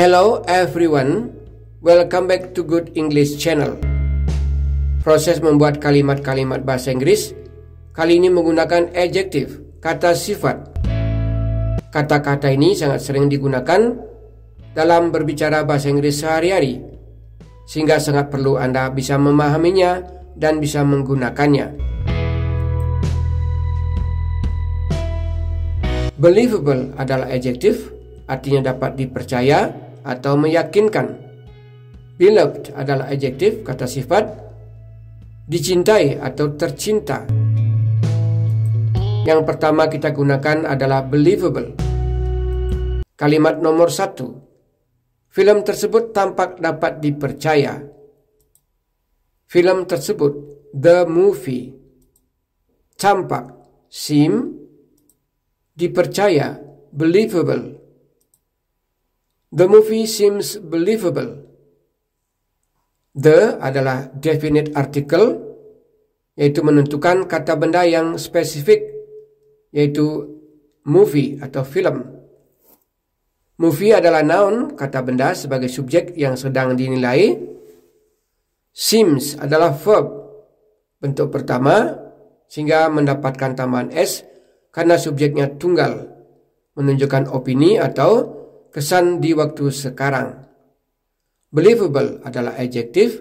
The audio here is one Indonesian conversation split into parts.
Hello everyone, welcome back to Good English Channel. Proses membuat kalimat-kalimat bahasa Inggris kali ini menggunakan adjektif, kata sifat. Kata-kata ini sangat sering digunakan dalam berbicara bahasa Inggris sehari-hari, sehingga sangat perlu Anda bisa memahaminya dan bisa menggunakannya. Believable adalah adjektif, artinya dapat dipercaya atau meyakinkan. Beloved adalah adjektif, kata sifat, dicintai atau tercinta. Yang pertama kita gunakan adalah believable. Kalimat nomor 1. Film tersebut tampak dapat dipercaya. Film tersebut, the movie. Tampak, seem. Dipercaya, believable. The movie seems believable. The adalah definite article, yaitu menentukan kata benda yang spesifik, yaitu movie atau film. Movie adalah noun, kata benda sebagai subjek yang sedang dinilai. Seems adalah verb, bentuk pertama, sehingga mendapatkan tambahan S karena subjeknya tunggal, menunjukkan opini atau kesan di waktu sekarang. Believable adalah adjektif,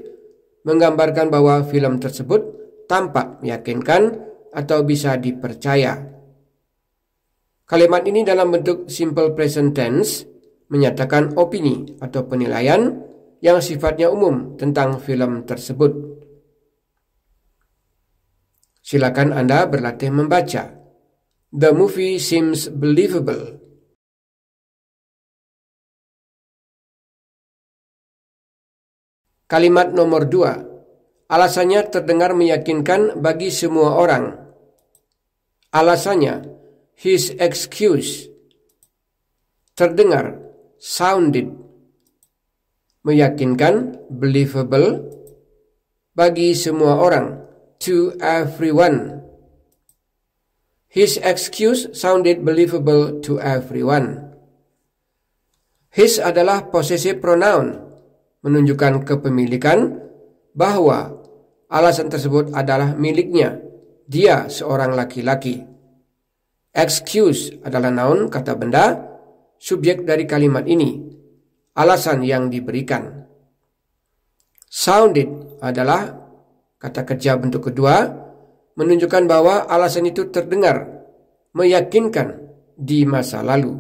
menggambarkan bahwa film tersebut tampak meyakinkan atau bisa dipercaya. Kalimat ini dalam bentuk simple present tense, menyatakan opini atau penilaian yang sifatnya umum tentang film tersebut. Silakan Anda berlatih membaca. The movie seems believable. Kalimat nomor 2. Alasannya terdengar meyakinkan bagi semua orang. Alasannya, his excuse. Terdengar, sounded. Meyakinkan, believable. Bagi semua orang, to everyone. His excuse sounded believable to everyone. His adalah possessive pronoun, menunjukkan kepemilikan bahwa alasan tersebut adalah miliknya. Dia seorang laki-laki. Excuse adalah noun, kata benda, subjek dari kalimat ini, alasan yang diberikan. Sounded adalah kata kerja bentuk kedua, menunjukkan bahwa alasan itu terdengar, meyakinkan di masa lalu.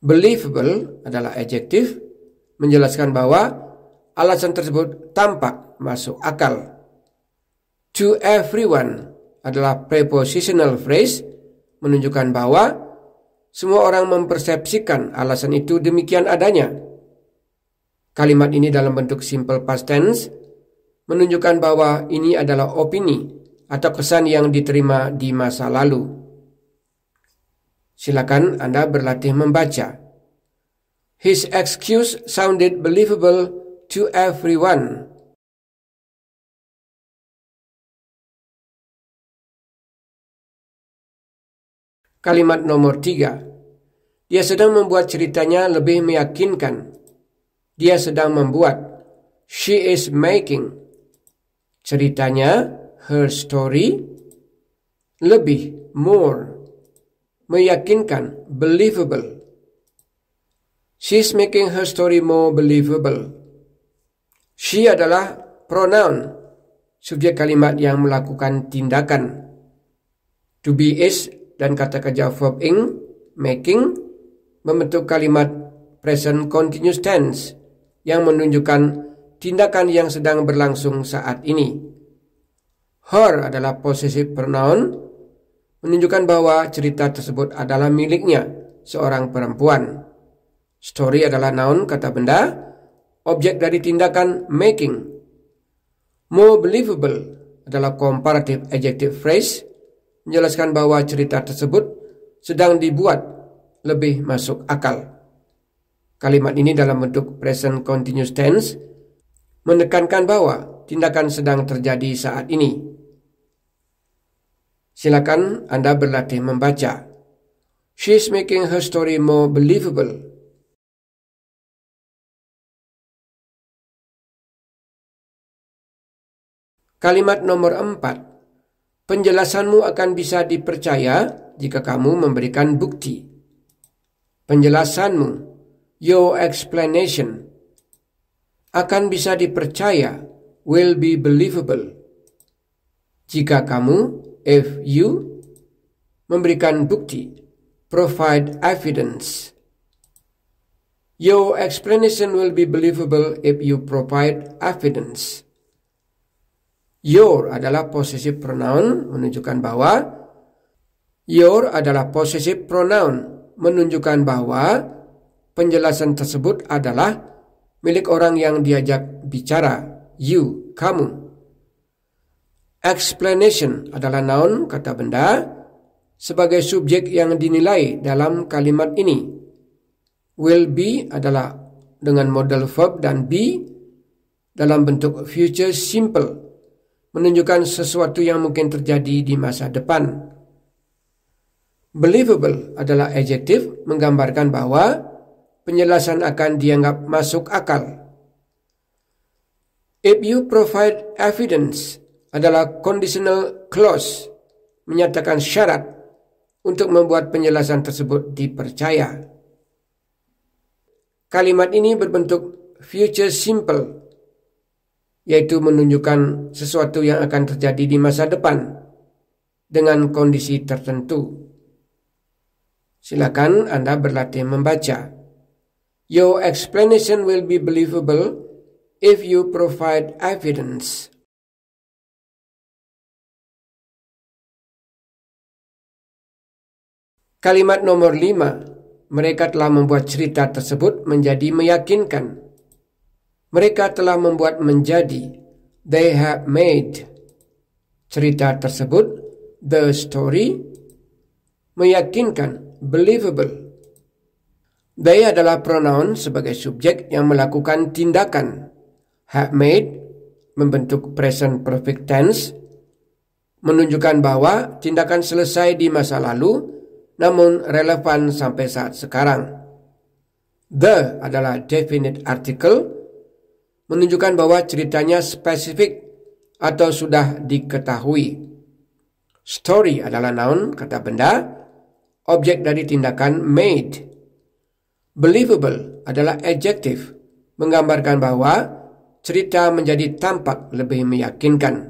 Believable adalah adjektif, menjelaskan bahwa alasan tersebut tampak masuk akal. To everyone adalah prepositional phrase, menunjukkan bahwa semua orang mempersepsikan alasan itu demikian adanya. Kalimat ini dalam bentuk simple past tense, menunjukkan bahwa ini adalah opini atau kesan yang diterima di masa lalu. Silakan Anda berlatih membaca. His excuse sounded believable to everyone. Kalimat nomor 3. Dia sedang membuat ceritanya lebih meyakinkan. Dia sedang membuat. She is making. Ceritanya, her story, lebih, more, meyakinkan, believable. She's making her story more believable. She adalah pronoun, subjek kalimat yang melakukan tindakan. To be is dan kata kerja verb ing, making, membentuk kalimat present continuous tense yang menunjukkan tindakan yang sedang berlangsung saat ini. Her adalah possessive pronoun, menunjukkan bahwa cerita tersebut adalah miliknya, seorang perempuan. Story adalah noun, kata benda, objek dari tindakan making. More believable adalah comparative adjective phrase, menjelaskan bahwa cerita tersebut sedang dibuat lebih masuk akal. Kalimat ini dalam bentuk present continuous tense, menekankan bahwa tindakan sedang terjadi saat ini. Silakan Anda berlatih membaca. She's making her story more believable. Kalimat nomor 4. Penjelasanmu akan bisa dipercaya jika kamu memberikan bukti. Penjelasanmu, your explanation, akan bisa dipercaya, will be believable, jika kamu, if you, memberikan bukti, provide evidence. Your explanation will be believable if you provide evidence. Your adalah possessive pronoun, menunjukkan bahwa. Your adalah possessive pronoun, menunjukkan bahwa penjelasan tersebut adalah milik orang yang diajak bicara, you, kamu. Explanation adalah noun, kata benda, sebagai subjek yang dinilai dalam kalimat ini. Will be adalah dengan modal verb dan be dalam bentuk future simple, menunjukkan sesuatu yang mungkin terjadi di masa depan. Believable adalah adjektif, menggambarkan bahwa penjelasan akan dianggap masuk akal. If you provide evidence adalah conditional clause, menyatakan syarat untuk membuat penjelasan tersebut dipercaya. Kalimat ini berbentuk future simple, yaitu menunjukkan sesuatu yang akan terjadi di masa depan dengan kondisi tertentu. Silakan Anda berlatih membaca. Your explanation will be believable if you provide evidence. Kalimat nomor 5. Mereka telah membuat cerita tersebut menjadi meyakinkan. Mereka telah membuat menjadi, they have made, cerita tersebut, the story, meyakinkan, believable. They adalah pronoun sebagai subjek yang melakukan tindakan. Have made membentuk present perfect tense, menunjukkan bahwa tindakan selesai di masa lalu, namun relevan sampai saat sekarang. The adalah definite article, menunjukkan bahwa ceritanya spesifik atau sudah diketahui. Story adalah noun, kata benda, objek dari tindakan made. Believable adalah adjektif, menggambarkan bahwa cerita menjadi tampak lebih meyakinkan.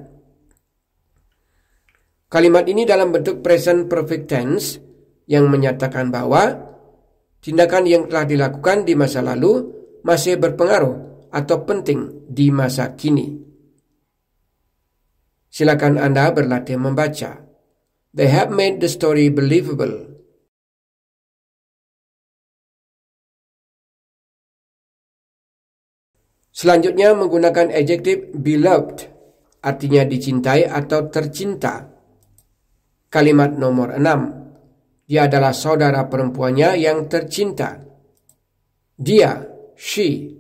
Kalimat ini dalam bentuk present perfect tense yang menyatakan bahwa tindakan yang telah dilakukan di masa lalu masih berpengaruh atau penting di masa kini. Silakan Anda berlatih membaca. They have made the story believable. Selanjutnya menggunakan adjektif beloved, artinya dicintai atau tercinta. Kalimat nomor 6. Dia adalah saudara perempuannya yang tercinta. Dia, she,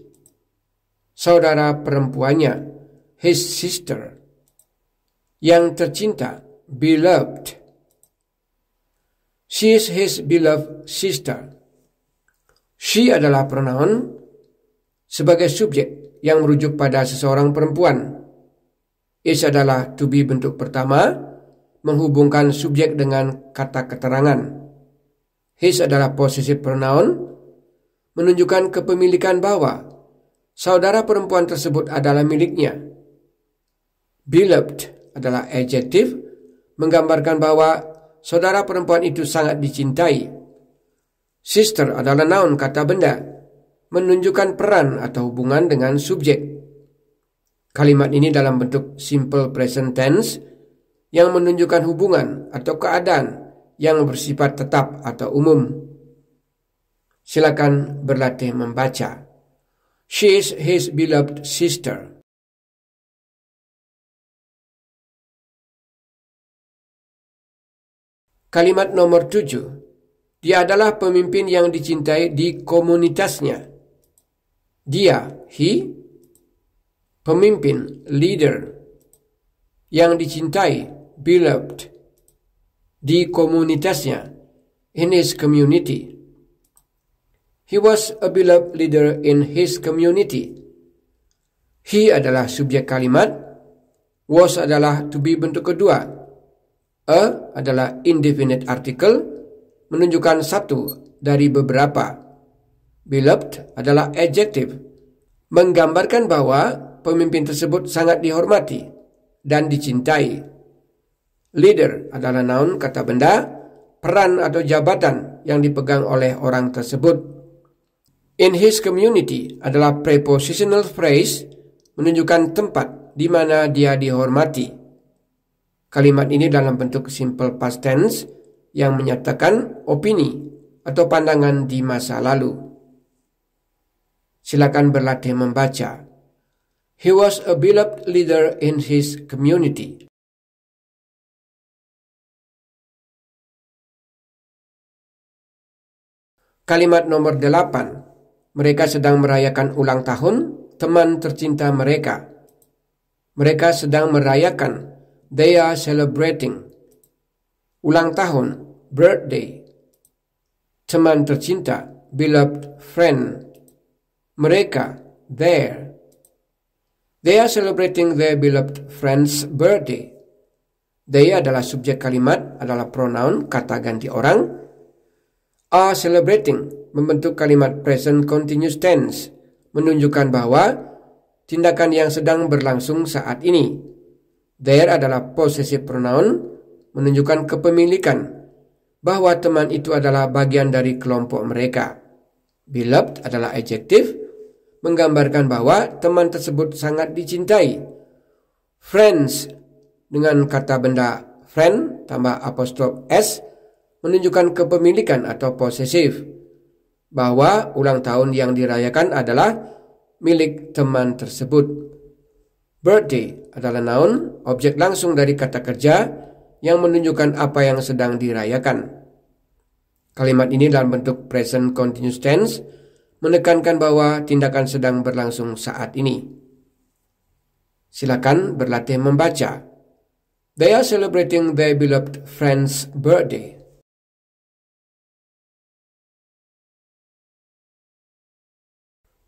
saudara perempuannya, his sister, yang tercinta, beloved. She is his beloved sister. She adalah pronoun sebagai subjek yang merujuk pada seseorang perempuan. Is adalah to be bentuk pertama, menghubungkan subjek dengan kata keterangan. His adalah possessive pronoun, menunjukkan kepemilikan bahwa saudara perempuan tersebut adalah miliknya. Beloved adalah adjektif, menggambarkan bahwa saudara perempuan itu sangat dicintai. Sister adalah noun, kata benda, menunjukkan peran atau hubungan dengan subjek. Kalimat ini dalam bentuk simple present tense yang menunjukkan hubungan atau keadaan yang bersifat tetap atau umum. Silakan berlatih membaca. She is his beloved sister. Kalimat nomor 7. Dia adalah pemimpin yang dicintai di komunitasnya. Dia, he, pemimpin, leader, yang dicintai, beloved, di komunitasnya, in his community. He was a beloved leader in his community. He adalah subjek kalimat, Was adalah to be bentuk kedua. A adalah indefinite article, menunjukkan satu dari beberapa. Beloved adalah adjective, menggambarkan bahwa pemimpin tersebut sangat dihormati dan dicintai. Leader adalah noun, kata benda, peran atau jabatan yang dipegang oleh orang tersebut. In his community adalah prepositional phrase, menunjukkan tempat di mana dia dihormati. Kalimat ini dalam bentuk simple past tense yang menyatakan opini atau pandangan di masa lalu. Silakan berlatih membaca. He was a beloved leader in his community. Kalimat nomor 8. Mereka sedang merayakan ulang tahun teman tercinta mereka. Mereka sedang merayakan. They are celebrating. Ulang tahun. Birthday. Teman tercinta. Beloved friend. Mereka. There. They are celebrating their beloved friend's birthday. They adalah subjek kalimat, adalah pronoun, kata ganti orang. Are celebrating membentuk kalimat present continuous tense, menunjukkan bahwa tindakan yang sedang berlangsung saat ini. There adalah possessive pronoun, menunjukkan kepemilikan, bahwa teman itu adalah bagian dari kelompok mereka. Beloved adalah adjective, menggambarkan bahwa teman tersebut sangat dicintai. Friends dengan kata benda friend tambah apostrof s, menunjukkan kepemilikan atau posesif, bahwa ulang tahun yang dirayakan adalah milik teman tersebut. Birthday adalah noun, objek langsung dari kata kerja yang menunjukkan apa yang sedang dirayakan. Kalimat ini dalam bentuk present continuous tense menekankan bahwa tindakan sedang berlangsung saat ini. Silakan berlatih membaca. They are celebrating their beloved friend's birthday.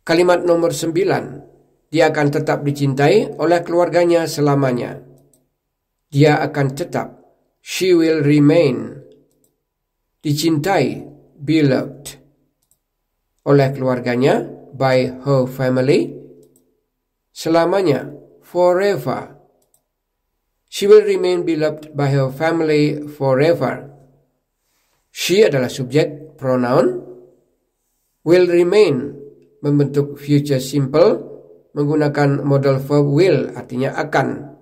Kalimat nomor 9. Dia akan tetap dicintai oleh keluarganya selamanya. Dia akan tetap. She will remain. Dicintai. Beloved. Oleh keluarganya. By her family. Selamanya. Forever. She will remain beloved by her family forever. She adalah subjek, pronoun. Will remain membentuk future simple, menggunakan modal verb will, artinya akan.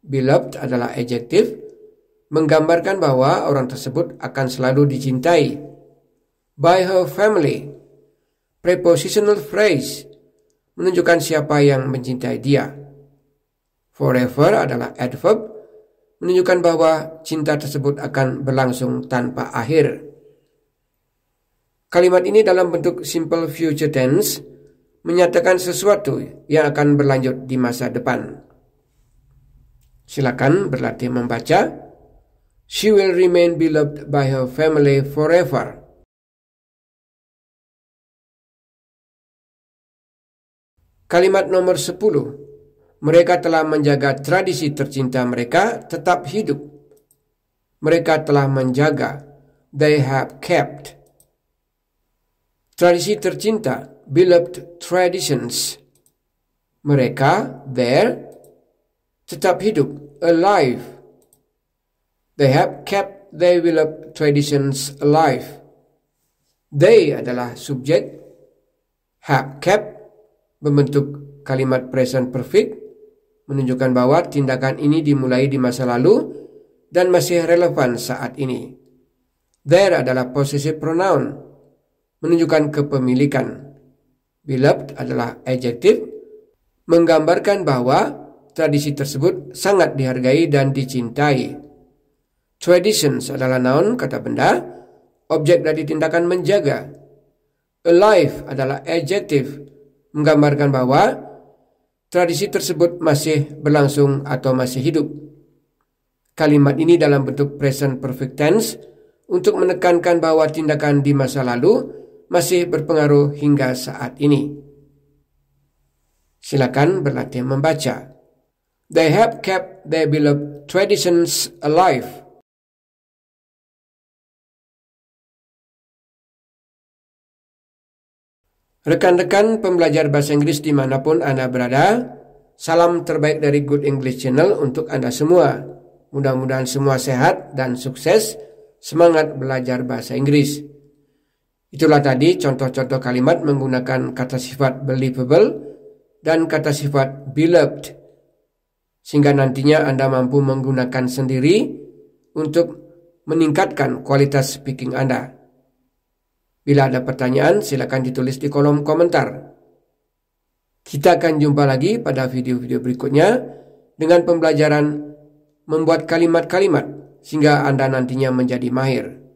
Beloved adalah adjective, menggambarkan bahwa orang tersebut akan selalu dicintai. By her family, prepositional phrase, menunjukkan siapa yang mencintai dia. Forever adalah adverb, menunjukkan bahwa cinta tersebut akan berlangsung tanpa akhir. Kalimat ini dalam bentuk simple future tense menyatakan sesuatu yang akan berlanjut di masa depan. Silakan berlatih membaca. She will remain beloved by her family forever. Kalimat nomor 10. Mereka telah menjaga tradisi tercinta mereka tetap hidup. Mereka telah menjaga. They have kept. Tradisi tercinta, beloved traditions. Mereka, there, tetap hidup, alive. They have kept their beloved traditions alive. They adalah subjek. Have kept membentuk kalimat present perfect, menunjukkan bahwa tindakan ini dimulai di masa lalu dan masih relevan saat ini. There adalah possessive pronoun, menunjukkan kepemilikan. Beloved adalah adjective, menggambarkan bahwa tradisi tersebut sangat dihargai dan dicintai. Traditions adalah noun, kata benda, objek dari tindakan menjaga. Alive adalah adjective, menggambarkan bahwa tradisi tersebut masih berlangsung atau masih hidup. Kalimat ini dalam bentuk present perfect tense untuk menekankan bahwa tindakan di masa lalu masih berpengaruh hingga saat ini. Silakan berlatih membaca. They have kept their beloved traditions alive. Rekan-rekan pembelajar bahasa Inggris dimanapun Anda berada, salam terbaik dari Good English Channel untuk Anda semua. Mudah-mudahan semua sehat dan sukses, semangat belajar bahasa Inggris. Itulah tadi contoh-contoh kalimat menggunakan kata sifat believable dan kata sifat beloved, sehingga nantinya Anda mampu menggunakan sendiri untuk meningkatkan kualitas speaking Anda. Bila ada pertanyaan, silakan ditulis di kolom komentar. Kita akan jumpa lagi pada video-video berikutnya dengan pembelajaran membuat kalimat-kalimat sehingga Anda nantinya menjadi mahir.